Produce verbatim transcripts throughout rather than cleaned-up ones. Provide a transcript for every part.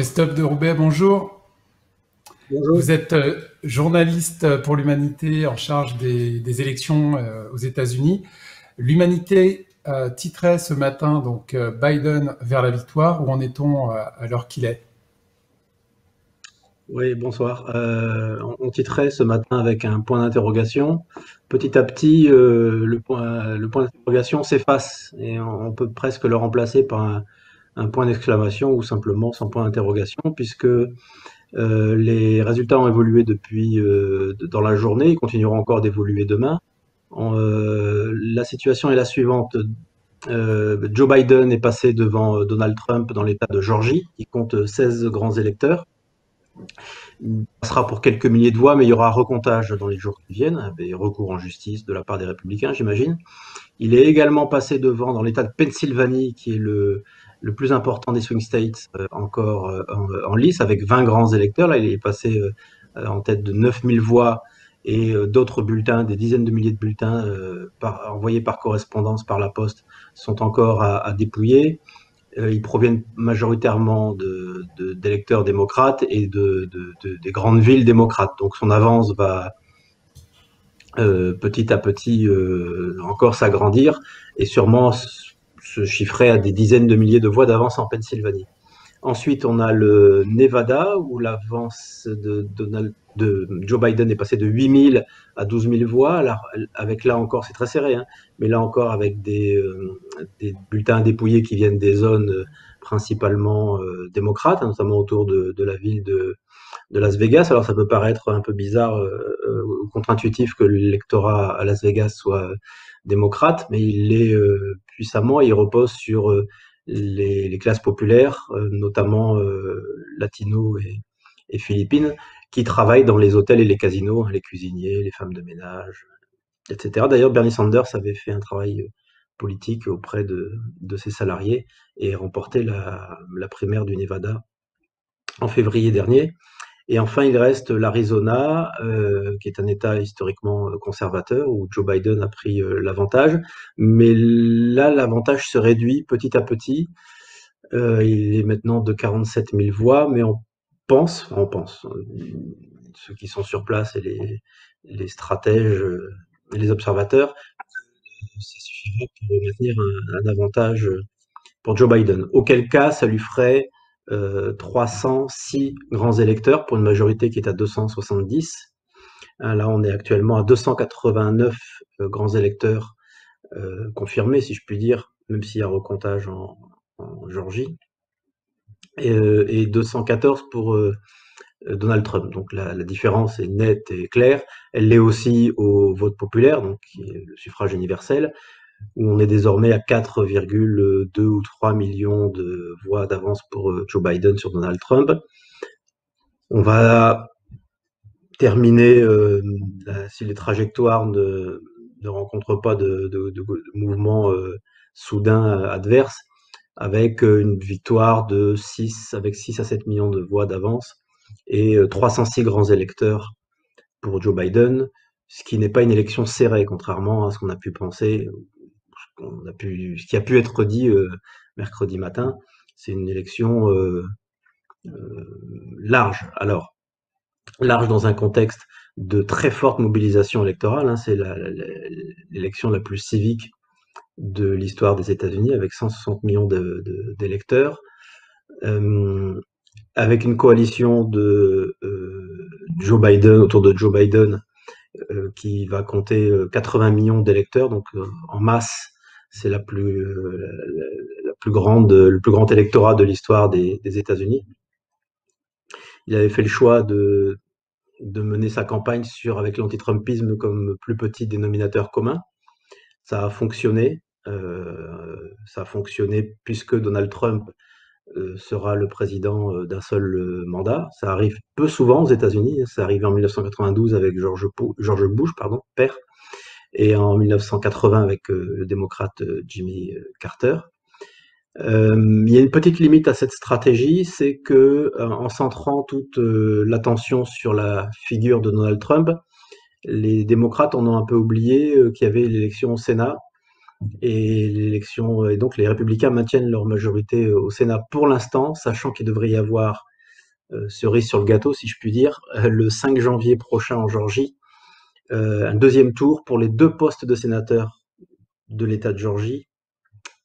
Christophe de Roubaix, bonjour. Bonjour. Vous êtes journaliste pour l'Humanité en charge des, des élections aux États-Unis. L'Humanité titrait ce matin donc Biden vers la victoire. Où en est-on à l'heure qu'il est? Oui, bonsoir. Euh, on titrait ce matin avec un point d'interrogation. Petit à petit, euh, le point, le point d'interrogation s'efface et on, on peut presque le remplacer par un un point d'exclamation ou simplement sans point d'interrogation, puisque euh, les résultats ont évolué depuis euh, dans la journée, ils continueront encore d'évoluer demain. En, euh, la situation est la suivante. Euh, Joe Biden est passé devant Donald Trump dans l'état de Géorgie, il compte seize grands électeurs. Il passera pour quelques milliers de voix, mais il y aura recomptage dans les jours qui viennent, et recours en justice de la part des républicains, j'imagine. Il est également passé devant dans l'état de Pennsylvanie, qui est le le plus important des swing states euh, encore euh, en, en lice, avec vingt grands électeurs. Là, il est passé euh, en tête de neuf mille voix et euh, d'autres bulletins, des dizaines de milliers de bulletins euh, par, envoyés par correspondance, par la poste, sont encore à, à dépouiller. Euh, ils proviennent majoritairement de, de, d'électeurs démocrates et de, de, de, des grandes villes démocrates. Donc son avance va euh, petit à petit euh, encore s'agrandir et sûrement se chiffrait à des dizaines de milliers de voix d'avance en Pennsylvanie. Ensuite, on a le Nevada, où l'avance de, Donald, de Joe Biden est passée de huit mille à douze mille voix, là, avec là encore, c'est très serré, hein, mais là encore avec des, euh, des bulletins dépouillés qui viennent des zones euh, principalement euh, démocrates, hein, notamment autour de, de la ville de, de Las Vegas. Alors ça peut paraître un peu bizarre ou euh, contre-intuitif que l'électorat à Las Vegas soit euh, démocrate, mais il est euh, puissamment, il repose sur euh, les, les classes populaires, euh, notamment euh, latino et, et philippines, qui travaillent dans les hôtels et les casinos, les cuisiniers, les femmes de ménage, et cetera. D'ailleurs, Bernie Sanders avait fait un travail politique auprès de, de ses salariés et remporté la, la primaire du Nevada en février dernier. Et enfin, il reste l'Arizona, euh, qui est un État historiquement conservateur, où Joe Biden a pris euh, l'avantage. Mais là, l'avantage se réduit petit à petit. Euh, il est maintenant de quarante-sept mille voix, mais on pense, on pense, euh, ceux qui sont sur place et les, les stratèges, euh, et les observateurs, ça suffirait pour maintenir un, un avantage pour Joe Biden. Auquel cas, ça lui ferait Euh, trois cent six grands électeurs pour une majorité qui est à deux cent soixante-dix. Hein, là, on est actuellement à deux cent quatre-vingt-neuf euh, grands électeurs euh, confirmés, si je puis dire, même s'il y a recomptage en, en Géorgie, et, euh, et deux cent quatorze pour euh, Donald Trump. Donc la, la différence est nette et claire. Elle l'est aussi au vote populaire, donc qui est le suffrage universel, où on est désormais à quatre virgule deux ou trois millions de voix d'avance pour Joe Biden sur Donald Trump. On va terminer, euh, si les trajectoires ne, ne rencontrent pas de, de, de, de mouvements euh, soudains adverses, avec une victoire de six, avec six à sept millions de voix d'avance et trois cent six grands électeurs pour Joe Biden, ce qui n'est pas une élection serrée, contrairement à ce qu'on a pu penser. On a pu, ce qui a pu être dit euh, mercredi matin, c'est une élection euh, euh, large. Alors, large dans un contexte de très forte mobilisation électorale. Hein, c'est la, la, l'élection la plus civique de l'histoire des États-Unis, avec cent soixante millions de, de, d'électeurs, euh, avec une coalition de euh, Joe Biden autour de Joe Biden euh, qui va compter quatre-vingts millions d'électeurs, donc euh, en masse. C'est la plus, la, la plus grande, le plus grand électorat de l'histoire des, des États-Unis. Il avait fait le choix de, de mener sa campagne sur, avec l'antitrumpisme comme plus petit dénominateur commun. Ça a fonctionné. Euh, ça a fonctionné puisque Donald Trump euh, sera le président d'un seul mandat. Ça arrive peu souvent aux États-Unis. Ça arrivait en mille neuf cent quatre-vingt-douze avec George, George Bush, pardon, père, et en mille neuf cent quatre-vingt avec euh, le démocrate euh, Jimmy Carter. Euh, il y a une petite limite à cette stratégie, c'est que euh, en centrant toute euh, l'attention sur la figure de Donald Trump, les démocrates en ont un peu oublié euh, qu'il y avait l'élection au Sénat, et l'élection et donc les républicains maintiennent leur majorité euh, au Sénat pour l'instant, sachant qu'il devrait y avoir euh, cerise sur le gâteau, si je puis dire, euh, le cinq janvier prochain en Géorgie, euh, un deuxième tour pour les deux postes de sénateurs de l'État de Géorgie.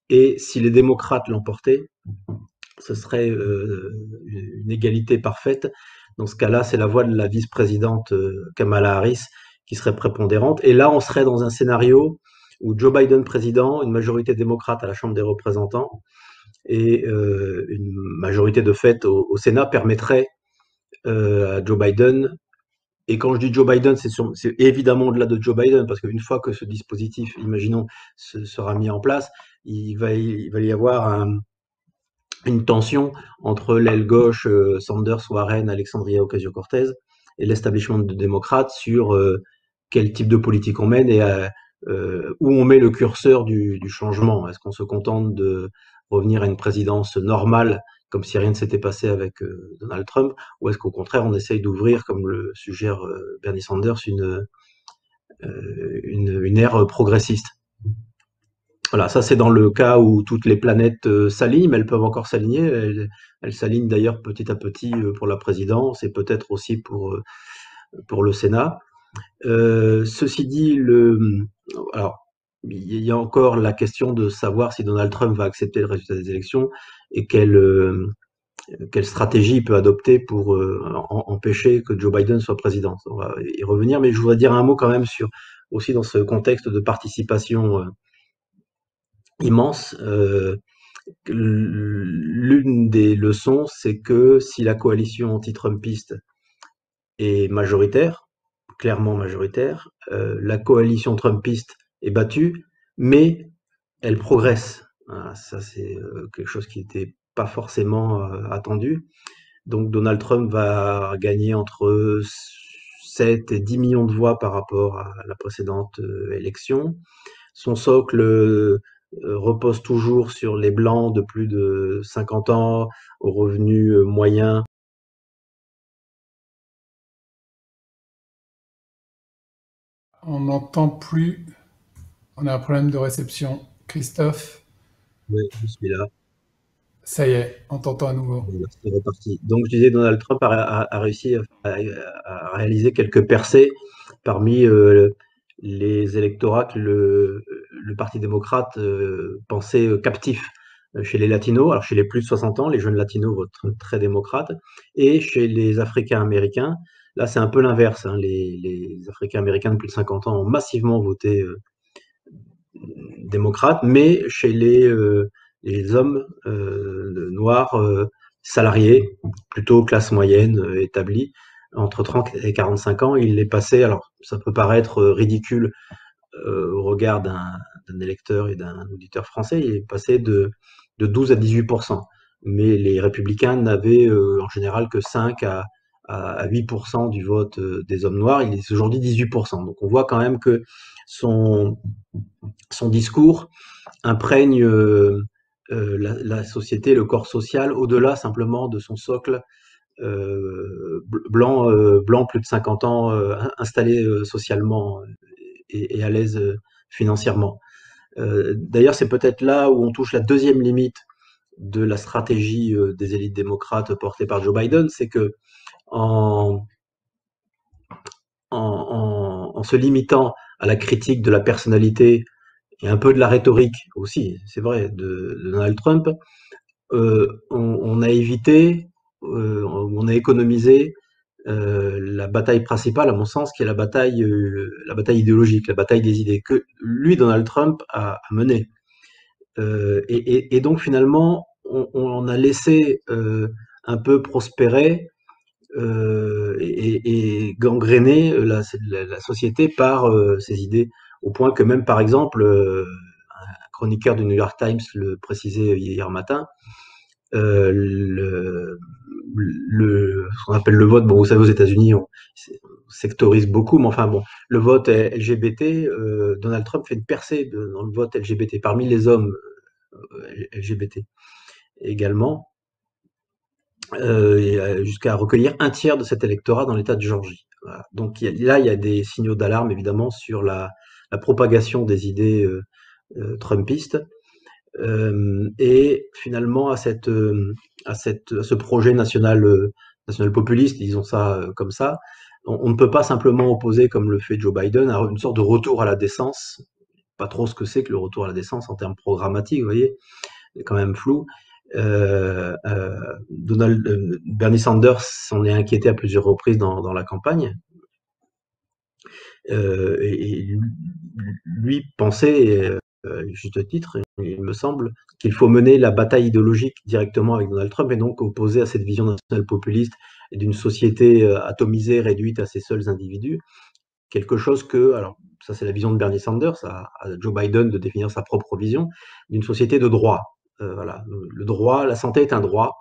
Et si les démocrates l'emportaient, ce serait euh, une égalité parfaite. Dans ce cas-là, c'est la voix de la vice-présidente euh, Kamala Harris qui serait prépondérante. Et là, on serait dans un scénario où Joe Biden président, une majorité démocrate à la Chambre des représentants et euh, une majorité de fait au, au Sénat permettrait euh, à Joe Biden, et quand je dis Joe Biden, c'est évidemment au-delà de Joe Biden, parce qu'une fois que ce dispositif, imaginons, se, sera mis en place, il va, il va y avoir un, une tension entre l'aile gauche, euh, Sanders, Warren, Alexandria Ocasio-Cortez, et l'establishment de démocrates sur euh, quel type de politique on mène et à, euh, où on met le curseur du, du changement. Est-ce qu'on se contente de revenir à une présidence normale, comme si rien ne s'était passé avec euh, Donald Trump, ou est-ce qu'au contraire on essaye d'ouvrir, comme le suggère euh, Bernie Sanders, une, euh, une, une ère progressiste? Voilà, ça c'est dans le cas où toutes les planètes euh, s'alignent, mais elles peuvent encore s'aligner. Elles, elles s'alignent d'ailleurs petit à petit euh, pour la présidence et peut-être aussi pour, euh, pour le Sénat. Euh, ceci dit, le, alors, il y a encore la question de savoir si Donald Trump va accepter le résultat des élections et quelle, euh, quelle stratégie il peut adopter pour euh, en, empêcher que Joe Biden soit président. On va y revenir, mais je voudrais dire un mot quand même sur, aussi dans ce contexte de participation euh, immense. Euh, L'une des leçons, c'est que si la coalition anti-Trumpiste est majoritaire, clairement majoritaire, euh, la coalition Trumpiste est battue, mais elle progresse. Voilà, ça, c'est quelque chose qui n'était pas forcément euh, attendu. Donc Donald Trump va gagner entre sept et dix millions de voix par rapport à la précédente euh, élection. Son socle euh, repose toujours sur les Blancs de plus de cinquante ans, aux revenus euh, moyens. On n'entend plus. On a un problème de réception. Christophe? Oui, je suis là. Ça y est, on t'entend à nouveau. C'est reparti. Donc, je disais, Donald Trump a, a, a réussi à, à réaliser quelques percées parmi euh, les électorats que le, le Parti démocrate euh, pensait captifs chez les latinos, alors chez les plus de soixante ans, les jeunes latinos votent très démocrates, et chez les Africains-Américains. Là, c'est un peu l'inverse. Hein. Les, les Africains-Américains de plus de cinquante ans ont massivement voté euh, démocrate, mais chez les, euh, les hommes euh, noirs euh, salariés, plutôt classe moyenne euh, établie, entre trente et quarante-cinq ans, il est passé, alors ça peut paraître ridicule euh, au regard d'un électeur et d'un auditeur français, il est passé de, de douze à dix-huit pour cent, mais les républicains n'avaient euh, en général que cinq à huit pour cent du vote des hommes noirs, il est aujourd'hui dix-huit pour cent. Donc on voit quand même que son, son discours imprègne euh, euh, la, la société, le corps social, au-delà simplement de son socle euh, blanc, euh, blanc plus de cinquante ans, euh, installé euh, socialement et, et à l'aise euh, financièrement. Euh, D'ailleurs, c'est peut-être là où on touche la deuxième limite de la stratégie euh, des élites démocrates portée par Joe Biden, c'est que En, en, en se limitant à la critique de la personnalité et un peu de la rhétorique aussi, c'est vrai, de, de Donald Trump, euh, on, on a évité, euh, on a économisé euh, la bataille principale, à mon sens, qui est la bataille, euh, la bataille idéologique, la bataille des idées que lui, Donald Trump, a, a menée. Euh, et, et, et donc finalement, on, on a laissé euh, un peu prospérer Euh, et, et gangréner la, la, la société par euh, ses idées, au point que même par exemple euh, un chroniqueur du New York Times le précisait hier matin, euh, le, le, ce qu'on appelle le vote, bon vous savez aux États-Unis on, on sectorise beaucoup, mais enfin bon, le vote L G B T, euh, Donald Trump fait une percée dans le vote L G B T, parmi les hommes euh, L G B T également. Euh, jusqu'à recueillir un tiers de cet électorat dans l'État de Géorgie. Voilà. Donc y a, là, il y a des signaux d'alarme, évidemment, sur la, la propagation des idées euh, euh, trumpistes. Euh, et finalement, à, cette, euh, à, cette, à ce projet national euh, national-populistes, disons ça comme ça, on, on ne peut pas simplement opposer, comme le fait Joe Biden, à une sorte de retour à la décence, pas trop ce que c'est que le retour à la décence en termes programmatiques, vous voyez, c'est quand même flou. Euh, euh, Donald, euh, Bernie Sanders s'en est inquiété à plusieurs reprises dans, dans la campagne. Euh, et, et lui pensait, euh, juste titre, il me semble, qu'il faut mener la bataille idéologique directement avec Donald Trump et donc opposer à cette vision nationale populiste et d'une société atomisée, réduite à ses seuls individus, quelque chose que, alors ça c'est la vision de Bernie Sanders, à, à Joe Biden de définir sa propre vision, d'une société de droit. Euh, voilà, le droit, la santé est un droit.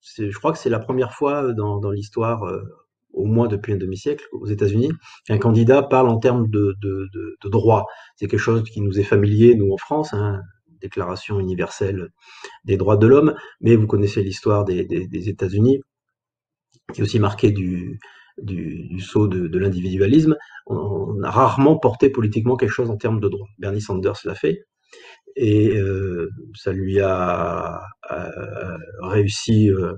C'est, je crois que c'est la première fois dans, dans l'histoire, euh, au moins depuis un demi-siècle, aux États-Unis, qu'un candidat parle en termes de, de, de, de droit. C'est quelque chose qui nous est familier, nous en France, hein, Déclaration universelle des droits de l'homme, mais vous connaissez l'histoire des, des, des États-Unis, qui est aussi marquée du, du, du saut de, de l'individualisme. On, on a rarement porté politiquement quelque chose en termes de droit. Bernie Sanders l'a fait. Et euh, ça lui a, a réussi, euh,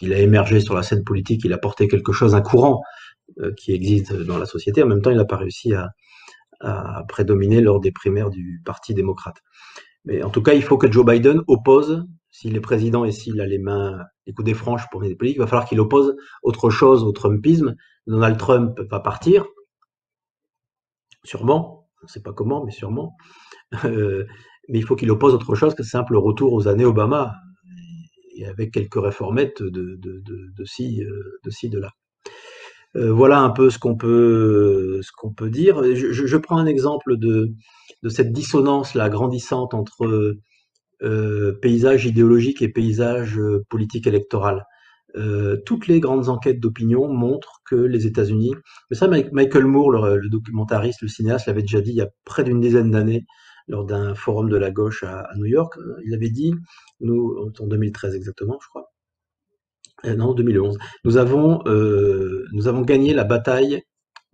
il a émergé sur la scène politique, il a porté quelque chose, un courant euh, qui existe dans la société. En même temps, il n'a pas réussi à, à prédominer lors des primaires du Parti démocrate. Mais en tout cas, il faut que Joe Biden oppose, s'il est président et s'il a les mains, les coudées franches pour les politiques, il va falloir qu'il oppose autre chose au Trumpisme. Donald Trump va partir, sûrement, on ne sait pas comment, mais sûrement. Euh, mais il faut qu'il oppose autre chose que simple retour aux années Obama et avec quelques réformettes de, de, de, de, ci, de ci, de là. Euh, voilà un peu ce qu'on peut, ce qu'on peut dire. Je, je, je prends un exemple de, de cette dissonance-là grandissante entre euh, paysage idéologique et paysage politique électoral. Euh, toutes les grandes enquêtes d'opinion montrent que les États-Unis, mais ça Michael Moore, le, le documentariste, le cinéaste, l'avait déjà dit il y a près d'une dizaine d'années, lors d'un forum de la gauche à New York, il avait dit, nous, en deux mille treize exactement, je crois, euh, non, deux mille onze, nous avons, euh, nous avons gagné la bataille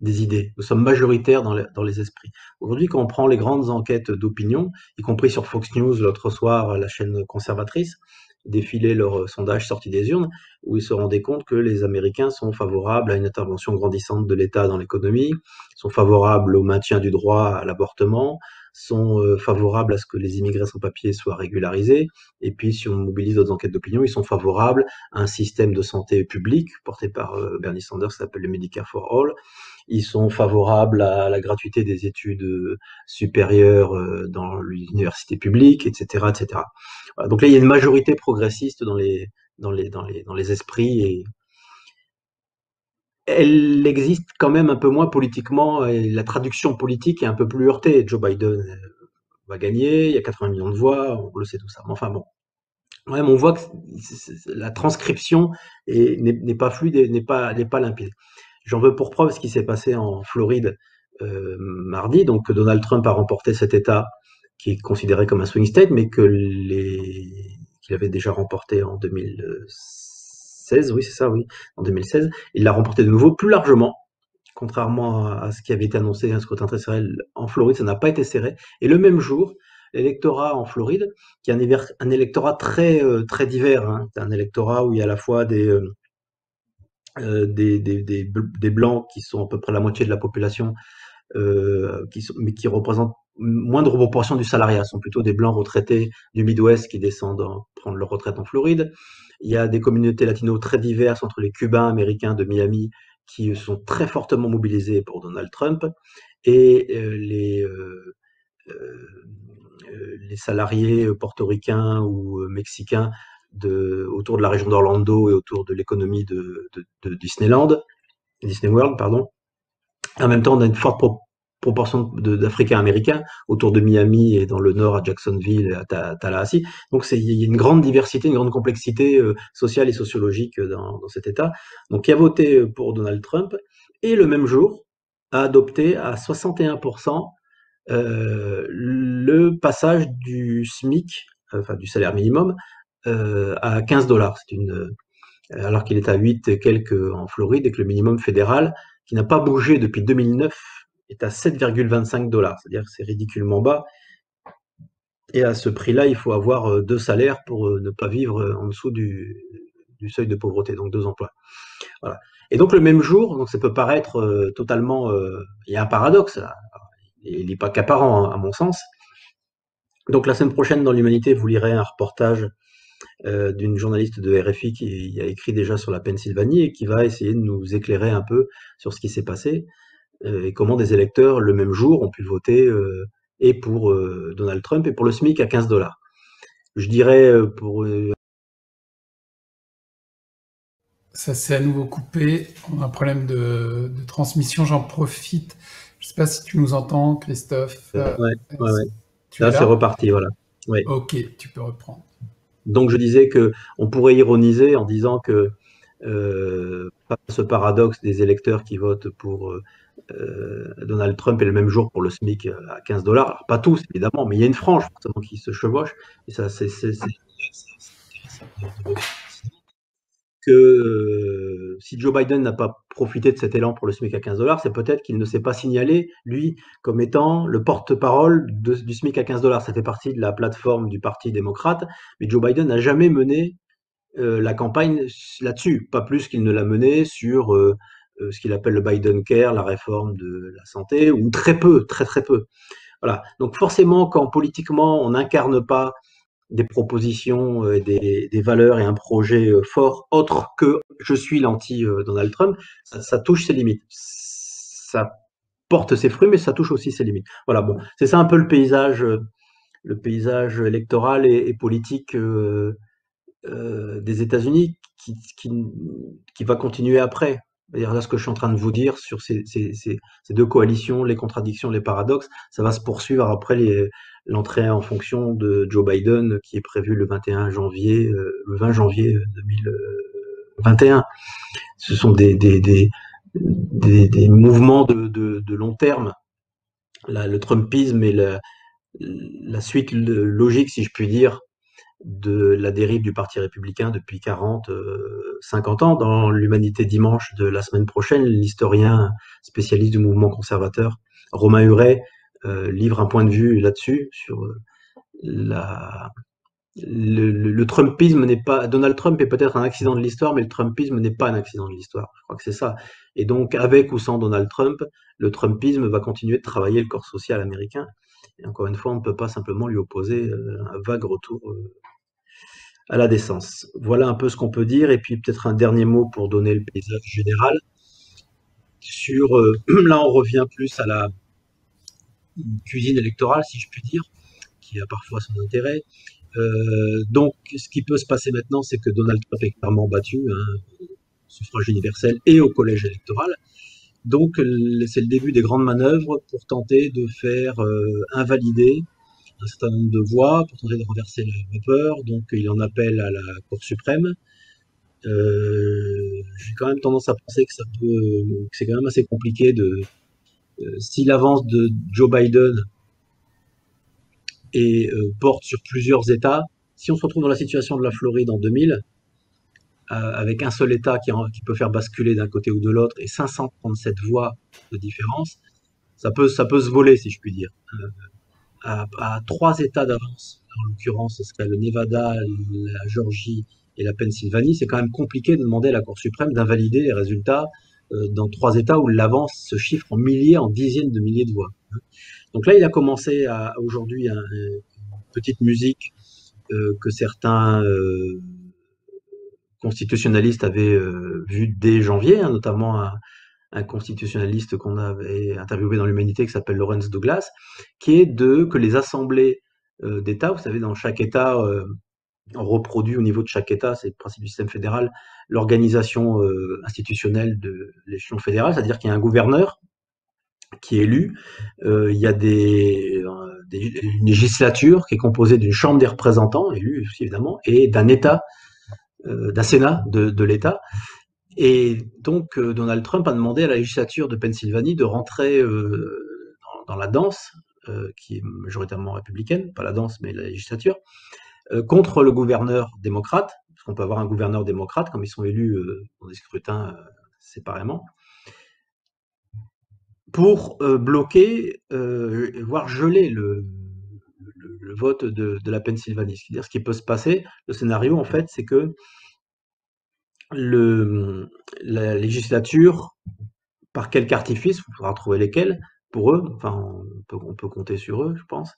des idées, nous sommes majoritaires dans les, dans les esprits. Aujourd'hui, quand on prend les grandes enquêtes d'opinion, y compris sur Fox News, l'autre soir, la chaîne conservatrice, défiler leur sondage sorti des urnes, où ils se rendaient compte que les Américains sont favorables à une intervention grandissante de l'État dans l'économie, sont favorables au maintien du droit à l'avortement, sont favorables à ce que les immigrés sans papier soient régularisés, et puis si on mobilise d'autres enquêtes d'opinion, ils sont favorables à un système de santé publique porté par Bernie Sanders qui s'appelle le Medicare for All, ils sont favorables à la gratuité des études supérieures dans l'université publique, et cetera, et cetera. Voilà. Donc là, il y a une majorité progressiste dans les, dans les, dans les, dans les esprits et elle existe quand même un peu moins politiquement et la traduction politique est un peu plus heurtée. Joe Biden va gagner, il y a quatre-vingts millions de voix, on le sait tout ça. Mais enfin bon, même on voit que la transcription est, n'est, n'est pas fluide et n'est pas, n'est pas limpide. J'en veux pour preuve ce qui s'est passé en Floride euh, mardi. Donc Donald Trump a remporté cet État qui est considéré comme un swing state, mais que les... qu'il avait déjà remporté en deux mille seize, oui c'est ça, oui, en deux mille seize, il l'a remporté de nouveau plus largement, contrairement à ce qui avait été annoncé, un scrutin très serré en Floride, ça n'a pas été serré, et le même jour, l'électorat en Floride, qui est un, éver... un électorat très, très divers, hein. C'est un électorat où il y a à la fois des... Euh... Euh, des, des, des, des blancs qui sont à peu près la moitié de la population, euh, qui sont, mais qui représentent moindre proportion du salariat, sont plutôt des blancs retraités du Midwest qui descendent en, prendre leur retraite en Floride. Il y a des communautés latino très diverses entre les Cubains américains de Miami qui sont très fortement mobilisés pour Donald Trump et euh, les, euh, euh, les salariés portoricains ou mexicains De, autour de la région d'Orlando et autour de l'économie de, de, de Disneyland, Disney World, pardon. En même temps, on a une forte pro- proportion de, d'Africains américains autour de Miami et dans le nord à Jacksonville, à, à Tallahassee. Donc, c'est, il y a une grande diversité, une grande complexité euh, sociale et sociologique dans, dans cet État. Donc, qui a voté pour Donald Trump et le même jour a adopté à soixante et un pour cent euh, le passage du SMIC, enfin du salaire minimum, Euh, à quinze dollars, c'est une, euh, alors qu'il est à huit et quelques en Floride et que le minimum fédéral, qui n'a pas bougé depuis deux mille neuf, est à sept virgule vingt-cinq dollars, c'est-à-dire que c'est ridiculement bas. Et à ce prix-là, il faut avoir deux salaires pour ne pas vivre en dessous du, du seuil de pauvreté, donc deux emplois. Voilà. Et donc le même jour, donc ça peut paraître euh, totalement... Euh, il y a un paradoxe, là. Il n'est pas qu'apparent, hein, à mon sens. Donc la semaine prochaine, dans l'Humanité, vous lirez un reportage euh, d'une journaliste de R F I qui a écrit déjà sur la Pennsylvanie et qui va essayer de nous éclairer un peu sur ce qui s'est passé euh, et comment des électeurs, le même jour, ont pu voter euh, et pour euh, Donald Trump et pour le SMIC à quinze dollars. Je dirais euh, pour... Euh, Ça s'est à nouveau coupé, on a un problème de, de transmission, j'en profite. Je ne sais pas si tu nous entends, Christophe. Ouais, ouais, ouais. Là, là c'est reparti, voilà. Ouais. Ok, tu peux reprendre. Donc je disais qu'on pourrait ironiser en disant que euh, ce paradoxe des électeurs qui votent pour euh, Donald Trump et le même jour pour le SMIC à quinze dollars, alors pas tous évidemment, mais il y a une frange forcément qui se chevauche, et ça c'est... que euh, si Joe Biden n'a pas profité de cet élan pour le SMIC à quinze dollars, c'est peut-être qu'il ne s'est pas signalé, lui, comme étant le porte-parole du SMIC à quinze dollars. Ça fait partie de la plateforme du Parti démocrate, mais Joe Biden n'a jamais mené euh, la campagne là-dessus, pas plus qu'il ne l'a mené sur euh, ce qu'il appelle le Biden Care, la réforme de la santé, ou très peu, très très peu. Voilà. Donc forcément, quand politiquement, on n'incarne pas des propositions, et des, des valeurs et un projet fort autre que je suis l'anti-Donald Trump, ça, ça touche ses limites. Ça porte ses fruits, mais ça touche aussi ses limites. Voilà, bon, c'est ça un peu le paysage, le paysage électoral et, et politique euh, euh, des États-Unis qui, qui, qui va continuer après. C'est-à-dire là, ce que je suis en train de vous dire sur ces, ces, ces, ces deux coalitions, les contradictions, les paradoxes, ça va se poursuivre après les... l'entrée en fonction de Joe Biden qui est prévue le vingt et un janvier, euh, le vingt janvier deux mille vingt et un. Ce sont des, des, des, des, des mouvements de, de, de long terme. La, le Trumpisme est la, la suite logique, si je puis dire, de la dérive du Parti républicain depuis quarante, cinquante ans. Dans l'Humanité dimanche de la semaine prochaine, l'historien spécialiste du mouvement conservateur, Romain Huret, Euh, livre un point de vue là-dessus, sur euh, la... le, le, le Trumpisme n'est pas... Donald Trump est peut-être un accident de l'histoire, mais le Trumpisme n'est pas un accident de l'histoire, je crois que c'est ça. Et donc, avec ou sans Donald Trump, le Trumpisme va continuer de travailler le corps social américain. Et encore une fois, on ne peut pas simplement lui opposer euh, un vague retour euh, à la décence. Voilà un peu ce qu'on peut dire, et puis peut-être un dernier mot pour donner le paysage général. Sur... Euh, là, on revient plus à la une cuisine électorale, si je puis dire, qui a parfois son intérêt. Euh, donc, ce qui peut se passer maintenant, c'est que Donald Trump est clairement battu, hein, au suffrage universel et au collège électoral. Donc, c'est le début des grandes manœuvres pour tenter de faire euh, invalider un certain nombre de voix, pour tenter de renverser la vapeur. Donc, il en appelle à la Cour suprême. Euh, j'ai quand même tendance à penser que ça peut, que c'est quand même assez compliqué de... Si l'avance de Joe Biden est, euh, porte sur plusieurs États, si on se retrouve dans la situation de la Floride en deux mille, euh, avec un seul État qui, qui peut faire basculer d'un côté ou de l'autre et cinq cent trente-sept voix de différence, ça peut, ça peut se voler, si je puis dire. Euh, à, à trois États d'avance, en l'occurrence, ce serait le Nevada, la Géorgie et la Pennsylvanie, c'est quand même compliqué de demander à la Cour suprême d'invalider les résultats dans trois États où l'avance se chiffre en milliers, en dizaines de milliers de voix. Donc là, il a commencé aujourd'hui une petite musique euh, que certains euh, constitutionnalistes avaient euh, vue dès janvier, hein, notamment un, un constitutionnaliste qu'on avait interviewé dans l'Humanité qui s'appelle Lawrence Douglas, qui est de que les assemblées euh, d'États, vous savez, dans chaque État, euh, on reproduit au niveau de chaque État, c'est le principe du système fédéral, l'organisation euh, institutionnelle de l'échelon fédéral, c'est-à-dire qu'il y a un gouverneur qui est élu, euh, il y a des, euh, des, une législature qui est composée d'une chambre des représentants, élus aussi évidemment, et d'un État, euh, d'un Sénat de, de l'État. Et donc euh, Donald Trump a demandé à la législature de Pennsylvanie de rentrer euh, dans, dans la danse, euh, qui est majoritairement républicaine, pas la danse mais la législature, contre le gouverneur démocrate, parce qu'on peut avoir un gouverneur démocrate comme ils sont élus euh, dans des scrutins euh, séparément, pour euh, bloquer, euh, voire geler le, le, le vote de, de la Pennsylvanie. C'est-à-dire, ce qui peut se passer, le scénario, en fait, c'est que le, la législature, par quelques artifices, on pourra trouver lesquels, pour eux, enfin on peut, on peut compter sur eux, je pense,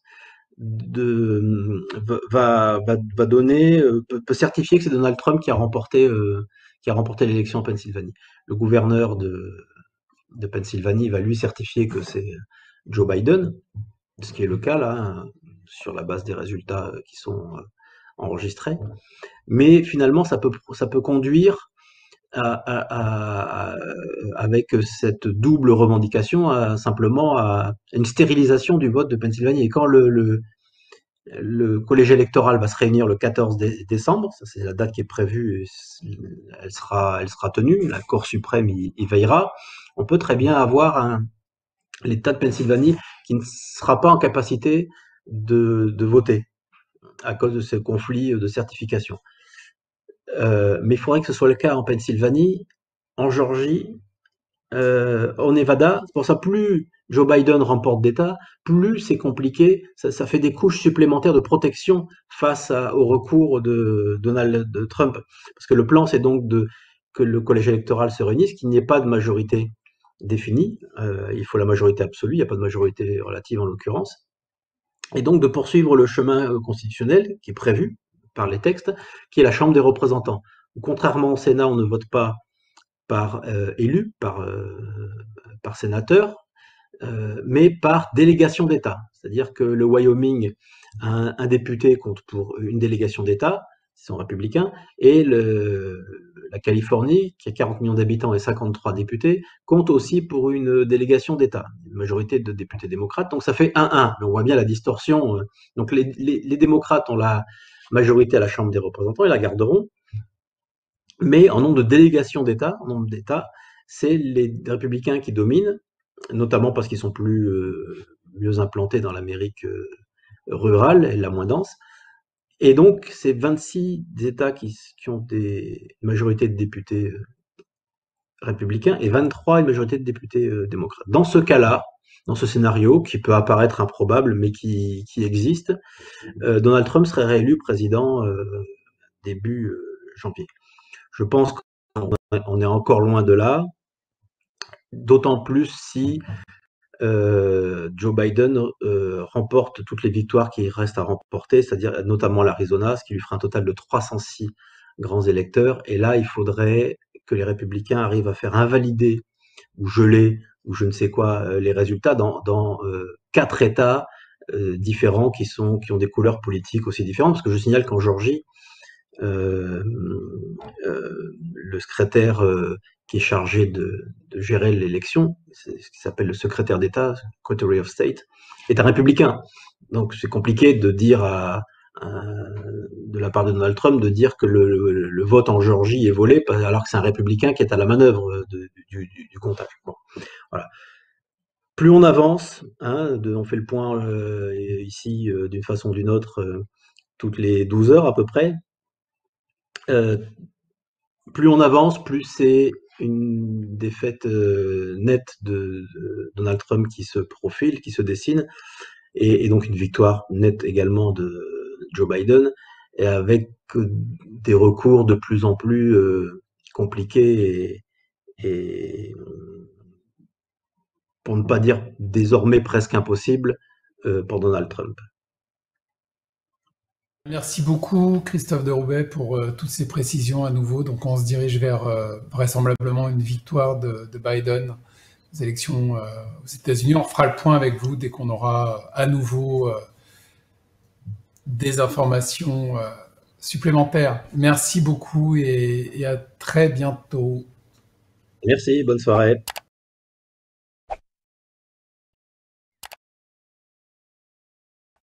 de, va, va, va donner, peut, peut certifier que c'est Donald Trump qui a remporté, euh, qui a remporté l'élection en Pennsylvanie. Le gouverneur de, de Pennsylvanie va lui certifier que c'est Joe Biden, ce qui est le cas là, sur la base des résultats qui sont enregistrés. Mais finalement, ça peut, ça peut conduire à, à, à, avec cette double revendication à, simplement à une stérilisation du vote de Pennsylvanie. Et quand le, le, le collège électoral va se réunir le quatorze décembre, c'est la date qui est prévue, elle sera, elle sera tenue, la Cour suprême y, y veillera, on peut très bien avoir un l'État de Pennsylvanie qui ne sera pas en capacité de, de voter à cause de ce conflit de certification. Euh, mais il faudrait que ce soit le cas en Pennsylvanie, en Géorgie, euh, en Nevada. C'est pour ça, plus Joe Biden remporte d'État, plus c'est compliqué. Ça, ça fait des couches supplémentaires de protection face à, au recours de Donald de Trump. Parce que le plan, c'est donc de, que le collège électoral se réunisse, qu'il n'y ait pas de majorité définie. Euh, il faut la majorité absolue, il n'y a pas de majorité relative en l'occurrence. Et donc de poursuivre le chemin constitutionnel qui est prévu par les textes, qui est la Chambre des représentants. Contrairement au Sénat, on ne vote pas par euh, élu, par, euh, par sénateur, euh, mais par délégation d'État. C'est-à-dire que le Wyoming, un, un député compte pour une délégation d'État, ils sont républicains, et le, la Californie, qui a quarante millions d'habitants et cinquante-trois députés, compte aussi pour une délégation d'État, une majorité de députés démocrates, donc ça fait un un, mais on voit bien la distorsion. Donc les, les, les démocrates ont la majorité à la Chambre des représentants, ils la garderont, mais en nombre de délégations d'État, en nombre d'États, c'est les républicains qui dominent, notamment parce qu'ils sont plus euh, mieux implantés dans l'Amérique euh, rurale et la moins dense. Et donc, c'est vingt-six États qui, qui ont des majorités de députés républicains et vingt-trois une majorité de députés démocrates. Dans ce cas-là, dans ce scénario, qui peut apparaître improbable, mais qui, qui existe, euh, Donald Trump serait réélu président euh, début euh, janvier. Je pense qu'on est encore loin de là, d'autant plus si Euh, Joe Biden euh, remporte toutes les victoires qui restent à remporter, c'est-à-dire notamment l'Arizona, ce qui lui fera un total de trois cent six grands électeurs. Et là, il faudrait que les républicains arrivent à faire invalider ou geler ou je ne sais quoi les résultats dans, dans euh, quatre États euh, différents qui, sont, qui ont des couleurs politiques aussi différentes. Parce que je signale qu'en Géorgie, euh, euh, le secrétaire euh, qui est chargé de, de gérer l'élection, ce qui s'appelle le secrétaire d'État, Secretary of State, est un républicain. Donc c'est compliqué de dire, à, à, de la part de Donald Trump, de dire que le, le, le vote en Géorgie est volé, alors que c'est un républicain qui est à la manœuvre de, du, du, du comptage. Bon, voilà. Plus on avance, hein, de, on fait le point euh, ici euh, d'une façon ou d'une autre euh, toutes les douze heures à peu près, euh, plus on avance, plus c'est une défaite euh, nette de, de Donald Trump qui se profile, qui se dessine, et, et donc une victoire nette également de Joe Biden, et avec des recours de plus en plus euh, compliqués et, et pour ne pas dire désormais presque impossible euh, pour Donald Trump. Merci beaucoup Christophe de Roubaix pour euh, toutes ces précisions à nouveau. Donc on se dirige vers euh, vraisemblablement une victoire de, de Biden aux élections euh, aux États-Unis. On fera le point avec vous dès qu'on aura à nouveau euh, des informations euh, supplémentaires. Merci beaucoup et, et à très bientôt. Merci, bonne soirée.